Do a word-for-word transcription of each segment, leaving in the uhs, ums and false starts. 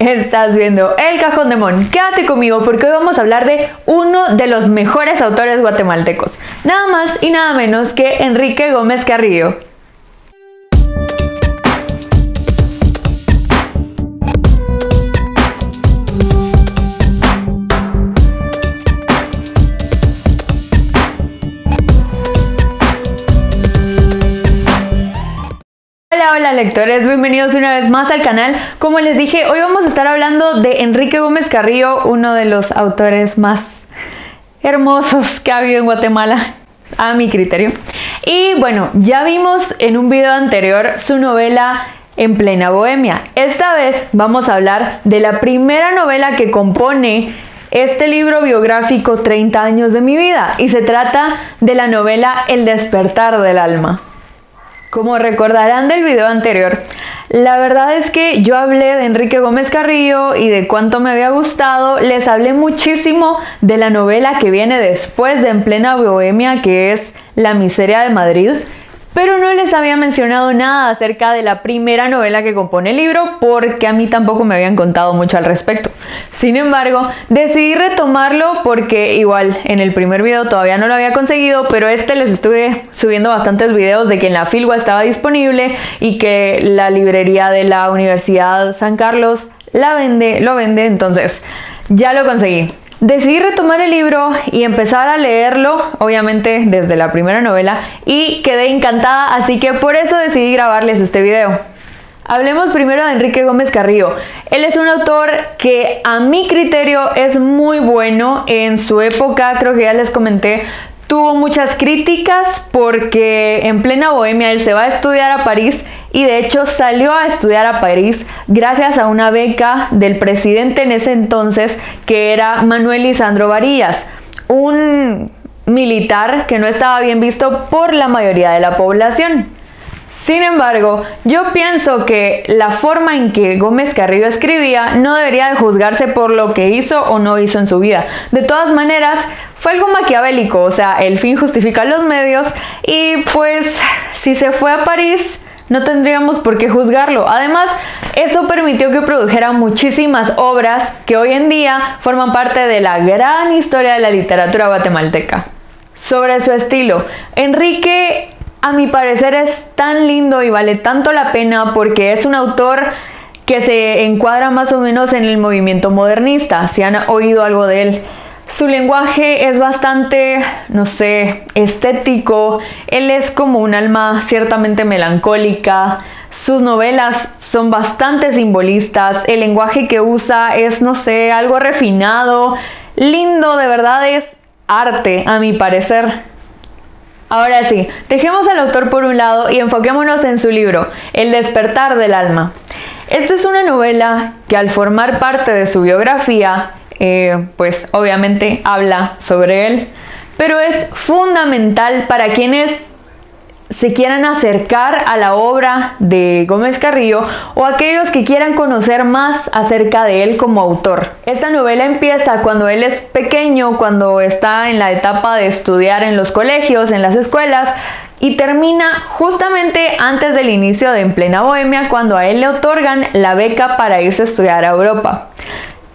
Estás viendo El Cajón de Mon. Quédate conmigo porque hoy vamos a hablar de uno de los mejores autores guatemaltecos, nada más y nada menos que Enrique Gómez Carrillo. Hola lectores, bienvenidos una vez más al canal. Como les dije, hoy vamos a estar hablando de Enrique Gómez Carrillo, uno de los autores más hermosos que ha habido en Guatemala, a mi criterio. Y bueno, ya vimos en un video anterior su novela En plena bohemia. Esta vez vamos a hablar de la primera novela que compone este libro biográfico treinta años de mi vida, y se trata de la novela El despertar del alma. Como recordarán del video anterior, la verdad es que yo hablé de Enrique Gómez Carrillo y de cuánto me había gustado. Les hablé muchísimo de la novela que viene después de En plena bohemia, que es La miseria de Madrid, pero no les había mencionado nada acerca de la primera novela que compone el libro porque a mí tampoco me habían contado mucho al respecto. Sin embargo, decidí retomarlo porque igual en el primer video todavía no lo había conseguido, pero este les estuve subiendo bastantes videos de que en la Filwa estaba disponible y que la librería de la Universidad San Carlos la vende, lo vende, entonces ya lo conseguí. Decidí retomar el libro y empezar a leerlo, obviamente desde la primera novela, y quedé encantada, así que por eso decidí grabarles este video. Hablemos primero de Enrique Gómez Carrillo. Él es un autor que a mi criterio es muy bueno. En su época, creo que ya les comenté, tuvo muchas críticas porque en plena bohemia él se va a estudiar a París y de hecho salió a estudiar a París gracias a una beca del presidente en ese entonces, que era Manuel Lisandro Barillas, un militar que no estaba bien visto por la mayoría de la población. Sin embargo, yo pienso que la forma en que Gómez Carrillo escribía no debería de juzgarse por lo que hizo o no hizo en su vida. De todas maneras, fue algo maquiavélico, o sea, el fin justifica los medios, y pues si se fue a París no tendríamos por qué juzgarlo. Además, eso permitió que produjera muchísimas obras que hoy en día forman parte de la gran historia de la literatura guatemalteca. Sobre su estilo, Enrique, a mi parecer, es tan lindo y vale tanto la pena porque es un autor que se encuadra más o menos en el movimiento modernista, si han oído algo de él. Su lenguaje es bastante, no sé, estético. Él es como un alma ciertamente melancólica. Sus novelas son bastante simbolistas. El lenguaje que usa es, no sé, algo refinado, lindo, de verdad es arte, a mi parecer. Ahora sí, dejemos al autor por un lado y enfoquémonos en su libro, El despertar del alma. Esta es una novela que al formar parte de su biografía, Eh, pues obviamente habla sobre él, pero es fundamental para quienes se quieran acercar a la obra de Gómez Carrillo o aquellos que quieran conocer más acerca de él como autor. Esta novela empieza cuando él es pequeño, cuando está en la etapa de estudiar en los colegios, en las escuelas, y termina justamente antes del inicio de En plena bohemia, cuando a él le otorgan la beca para irse a estudiar a Europa.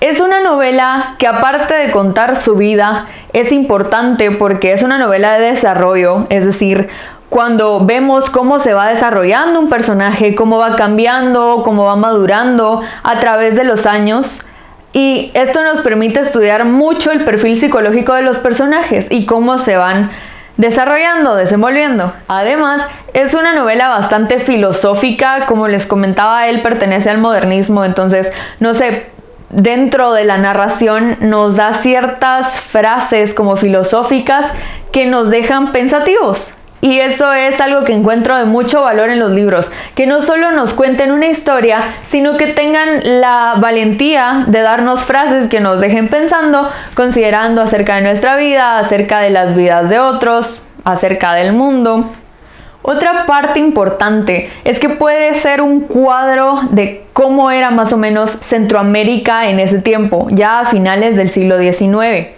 Es una novela que, aparte de contar su vida, es importante porque es una novela de desarrollo, es decir, cuando vemos cómo se va desarrollando un personaje, cómo va cambiando, cómo va madurando a través de los años, y esto nos permite estudiar mucho el perfil psicológico de los personajes y cómo se van desarrollando, desenvolviendo. Además, es una novela bastante filosófica. Como les comentaba, él pertenece al modernismo, entonces, no sé, dentro de la narración nos da ciertas frases como filosóficas que nos dejan pensativos, y eso es algo que encuentro de mucho valor en los libros, que no solo nos cuenten una historia, sino que tengan la valentía de darnos frases que nos dejen pensando, considerando acerca de nuestra vida, acerca de las vidas de otros, acerca del mundo. Otra parte importante es que puede ser un cuadro de cómo era más o menos Centroamérica en ese tiempo, ya a finales del siglo diecinueve.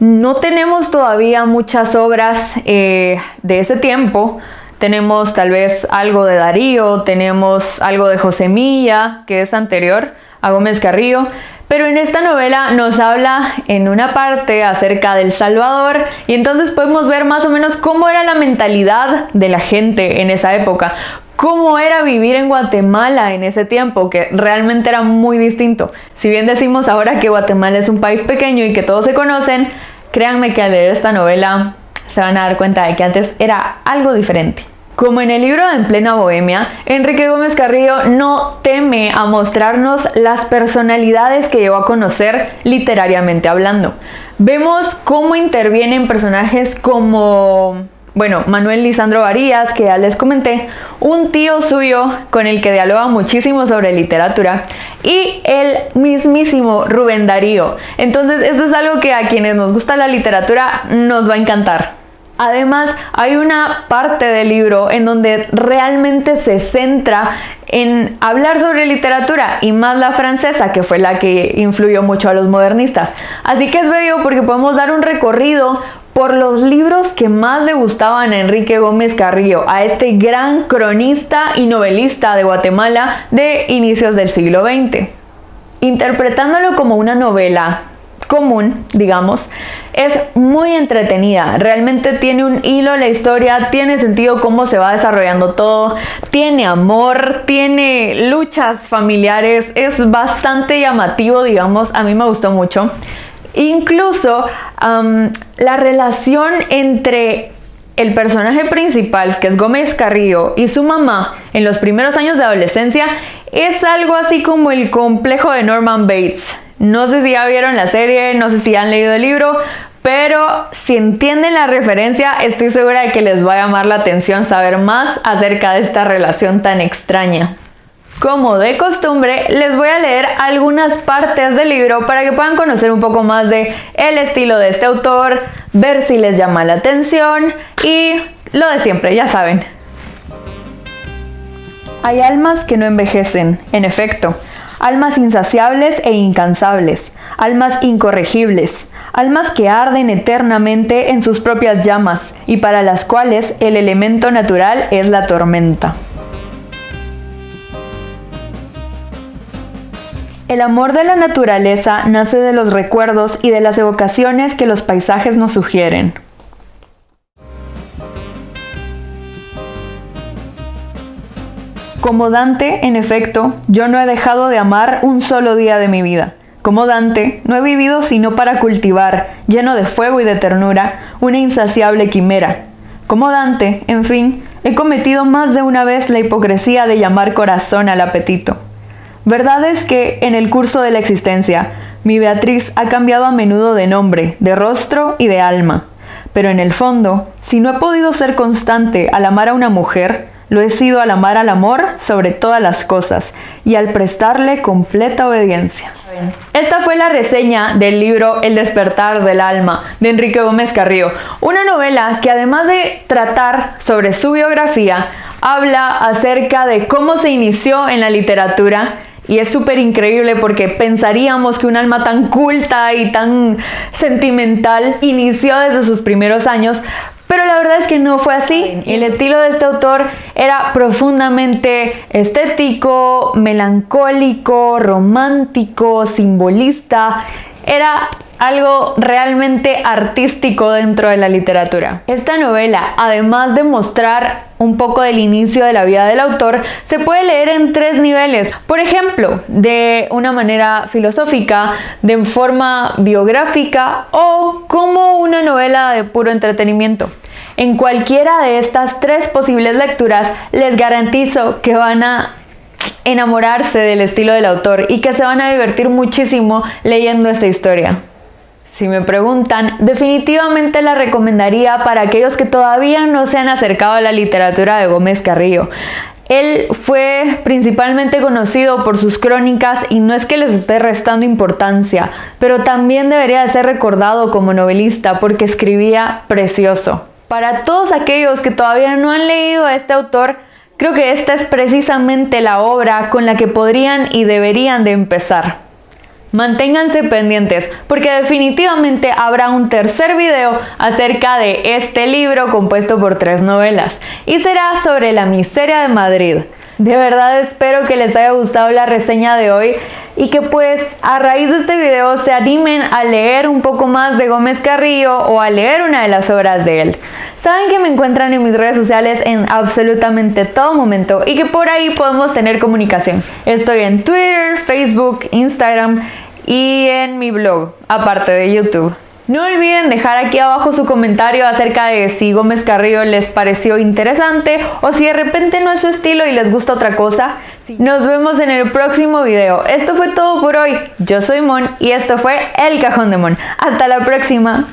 No tenemos todavía muchas obras eh, de ese tiempo. Tenemos tal vez algo de Darío, tenemos algo de José Milla, que es anterior a Gómez Carrillo, pero en esta novela nos habla en una parte acerca del Salvador y entonces podemos ver más o menos cómo era la mentalidad de la gente en esa época, cómo era vivir en Guatemala en ese tiempo, que realmente era muy distinto. Si bien decimos ahora que Guatemala es un país pequeño y que todos se conocen, créanme que al leer esta novela se van a dar cuenta de que antes era algo diferente. Como en el libro de En plena bohemia, Enrique Gómez Carrillo no teme a mostrarnos las personalidades que llevó a conocer literariamente hablando. Vemos cómo intervienen personajes como, bueno, Manuel Lisandro Barillas, que ya les comenté, un tío suyo con el que dialoga muchísimo sobre literatura, y el mismísimo Rubén Darío. Entonces, esto es algo que a quienes nos gusta la literatura nos va a encantar. Además, hay una parte del libro en donde realmente se centra en hablar sobre literatura, y más la francesa, que fue la que influyó mucho a los modernistas. Así que es bello porque podemos dar un recorrido por los libros que más le gustaban a Enrique Gómez Carrillo, a este gran cronista y novelista de Guatemala de inicios del siglo veinte. Interpretándolo como una novela común, digamos, es muy entretenida. Realmente tiene un hilo la historia, tiene sentido cómo se va desarrollando todo, tiene amor, tiene luchas familiares, es bastante llamativo, digamos, a mí me gustó mucho. Incluso um, la relación entre el personaje principal, que es Gómez Carrillo, y su mamá en los primeros años de adolescencia es algo así como el complejo de Norman Bates. No sé si ya vieron la serie, no sé si ya han leído el libro, pero si entienden la referencia, estoy segura de que les va a llamar la atención saber más acerca de esta relación tan extraña. Como de costumbre, les voy a leer algunas partes del libro para que puedan conocer un poco más de el estilo de este autor, ver si les llama la atención y lo de siempre, ya saben. Hay almas que no envejecen, en efecto. Almas insaciables e incansables, almas incorregibles, almas que arden eternamente en sus propias llamas y para las cuales el elemento natural es la tormenta. El amor de la naturaleza nace de los recuerdos y de las evocaciones que los paisajes nos sugieren. Como Dante, en efecto, yo no he dejado de amar un solo día de mi vida. Como Dante, no he vivido sino para cultivar, lleno de fuego y de ternura, una insaciable quimera. Como Dante, en fin, he cometido más de una vez la hipocresía de llamar corazón al apetito. Verdad es que, en el curso de la existencia, mi Beatriz ha cambiado a menudo de nombre, de rostro y de alma. Pero en el fondo, si no he podido ser constante al amar a una mujer, lo he sido al amar al amor sobre todas las cosas y al prestarle completa obediencia. Esta fue la reseña del libro El despertar del alma de Enrique Gómez Carrillo. Una novela que además de tratar sobre su biografía, habla acerca de cómo se inició en la literatura. Y es súper increíble porque pensaríamos que un alma tan culta y tan sentimental inició desde sus primeros años, pero la verdad es que no fue así. El estilo de este autor era profundamente estético, melancólico, romántico, simbolista. Era algo realmente artístico dentro de la literatura. Esta novela, además de mostrar un poco del inicio de la vida del autor, se puede leer en tres niveles. Por ejemplo, de una manera filosófica, de forma biográfica o como una novela de puro entretenimiento. En cualquiera de estas tres posibles lecturas, les garantizo que van a enamorarse del estilo del autor y que se van a divertir muchísimo leyendo esta historia. Si me preguntan, definitivamente la recomendaría para aquellos que todavía no se han acercado a la literatura de Gómez Carrillo. Él fue principalmente conocido por sus crónicas y no es que les esté restando importancia, pero también debería de ser recordado como novelista porque escribía precioso. Para todos aquellos que todavía no han leído a este autor, creo que esta es precisamente la obra con la que podrían y deberían de empezar. Manténganse pendientes porque definitivamente habrá un tercer video acerca de este libro compuesto por tres novelas y será sobre La miseria de Madrid. De verdad espero que les haya gustado la reseña de hoy y que pues a raíz de este video se animen a leer un poco más de Gómez Carrillo o a leer una de las obras de él. Saben que me encuentran en mis redes sociales en absolutamente todo momento y que por ahí podemos tener comunicación. Estoy en Twitter, Facebook, Instagram y en mi blog, aparte de YouTube. No olviden dejar aquí abajo su comentario acerca de si Gómez Carrillo les pareció interesante o si de repente no es su estilo y les gusta otra cosa. Nos vemos en el próximo video. Esto fue todo por hoy. Yo soy Mon y esto fue El Cajón de Mon. Hasta la próxima.